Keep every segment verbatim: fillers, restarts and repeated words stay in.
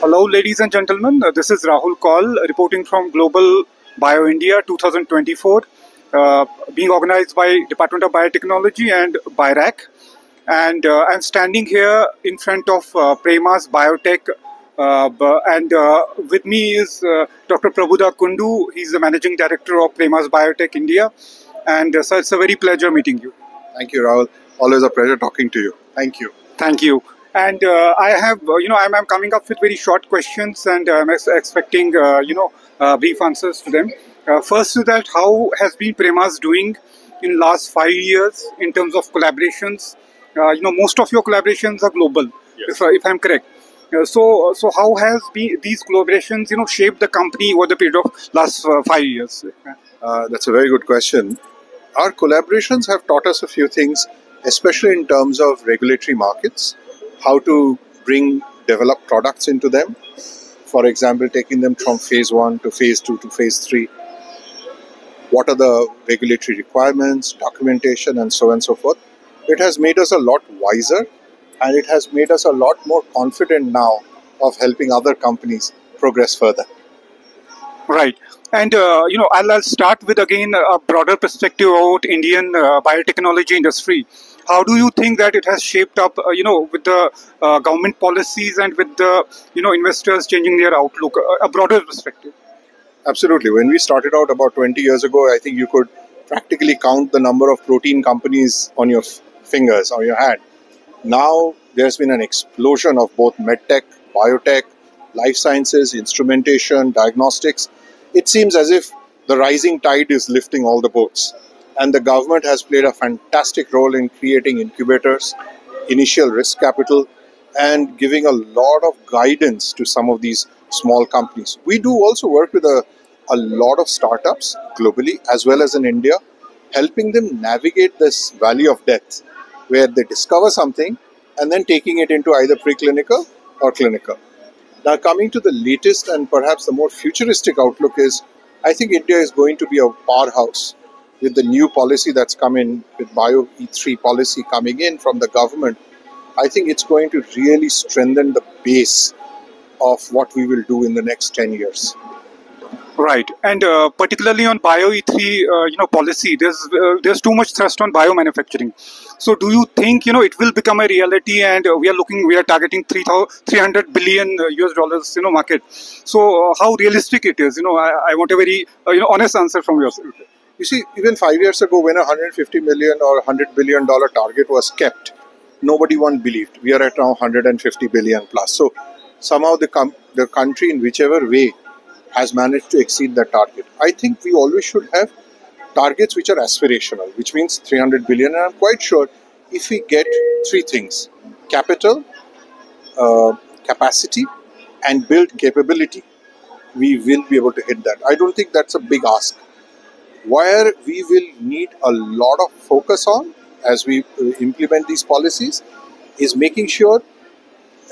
Hello ladies and gentlemen, uh, this is Rahul Koul reporting from Global Bio India twenty twenty-four uh, being organized by Department of Biotechnology and BIRAC, and uh, I'm standing here in front of uh, Premas Biotech uh, and uh, with me is uh, Doctor Prabuddha Kundu. He's the Managing Director of Premas Biotech India, and uh, sir, it's a very pleasure meeting you. Thank you, Rahul. Always a pleasure talking to you. Thank you. Thank you. And uh, I have, uh, you know, I'm, I'm coming up with very short questions, and I'm ex expecting, uh, you know, uh, brief answers to them. Uh, first to that, how has been Premas doing in last five years in terms of collaborations? Uh, you know, most of your collaborations are global, yes. if, uh, if I'm correct. Uh, so, so how has been these collaborations, you know, shaped the company over the period of last uh, five years? Uh, that's a very good question. Our collaborations have taught us a few things, especially in terms of regulatory markets, how to bring developed products into them. For example, taking them from phase one to phase two to phase three. What are the regulatory requirements, documentation, and so on and so forth. It has made us a lot wiser, and it has made us a lot more confident now of helping other companies progress further. Right. And, uh, you know, I'll, I'll start with, again, a broader perspective about Indian uh, biotechnology industry. How do you think that it has shaped up, uh, you know, with the uh, government policies and with the, you know, investors changing their outlook, a, a broader perspective? Absolutely. When we started out about twenty years ago, I think you could practically count the number of protein companies on your fingers, on your hand. Now, there's been an explosion of both medtech, biotech, life sciences, instrumentation, diagnostics. It seems as if the rising tide is lifting all the boats. And the government has played a fantastic role in creating incubators, initial risk capital, and giving a lot of guidance to some of these small companies. We do also work with a, a lot of startups globally as well as in India, helping them navigate this valley of death, where they discover something and then taking it into either preclinical or clinical. Now, coming to the latest and perhaps the more futuristic outlook is, I think India is going to be a powerhouse with the new policy that's come in, with Bio E three policy coming in from the government. I think it's going to really strengthen the base of what we will do in the next ten years. Right. And uh, particularly on Bio E three, uh, you know, policy, there's, uh, there's too much thrust on biomanufacturing. So do you think, you know, it will become a reality? And uh, we are looking, we are targeting three hundred billion U S dollars, you know, market. So uh, how realistic it is? You know, I, I want a very, uh, you know, honest answer from yourself. You see, even five years ago, when a one hundred fifty million or one hundred billion dollar target was kept, nobody one believed. We are at now one hundred fifty billion plus. So somehow the, com the country in whichever way has managed to exceed that target. I think we always should have targets which are aspirational, which means three hundred billion. And I'm quite sure if we get three things, capital, uh, capacity, and build capability, we will be able to hit that. I don't think that's a big ask. Where we will need a lot of focus on as we implement these policies is making sure,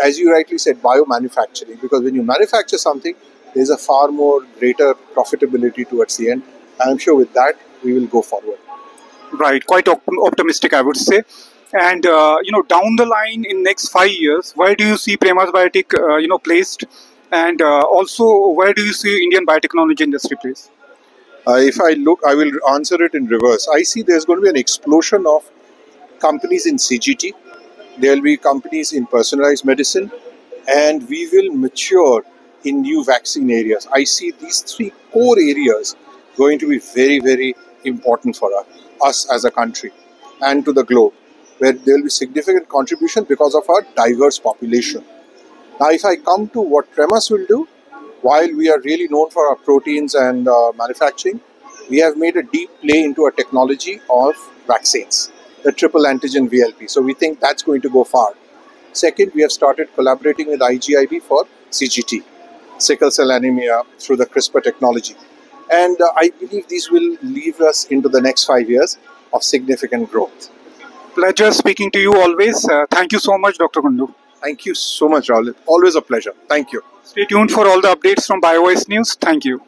as you rightly said, biomanufacturing. Because when you manufacture something, there's a far more greater profitability towards the end. And I'm sure with that, we will go forward. Right. Quite op optimistic, I would say. And, uh, you know, down the line in next five years, where do you see Premas Biotech, uh, you know, placed? And uh, also, where do you see Indian biotechnology industry placed? Uh, if I look, I will answer it in reverse. I see there's going to be an explosion of companies in C G T. There will be companies in personalized medicine, and we will mature in new vaccine areas. I see these three core areas going to be very, very important for us, us as a country and to the globe, where there will be significant contribution because of our diverse population. Now, if I come to what Premas will do, while we are really known for our proteins and uh, manufacturing, we have made a deep play into a technology of vaccines, the triple antigen V L P. So we think that's going to go far. Second, we have started collaborating with I G I B for C G T, sickle cell anemia, through the CRISPR technology. And uh, I believe these will lead us into the next five years of significant growth. Pleasure speaking to you always. Uh, thank you so much, Doctor Kundu. Thank you so much, Rahul. Always a pleasure. Thank you. Stay tuned for all the updates from BioVoice News. Thank you.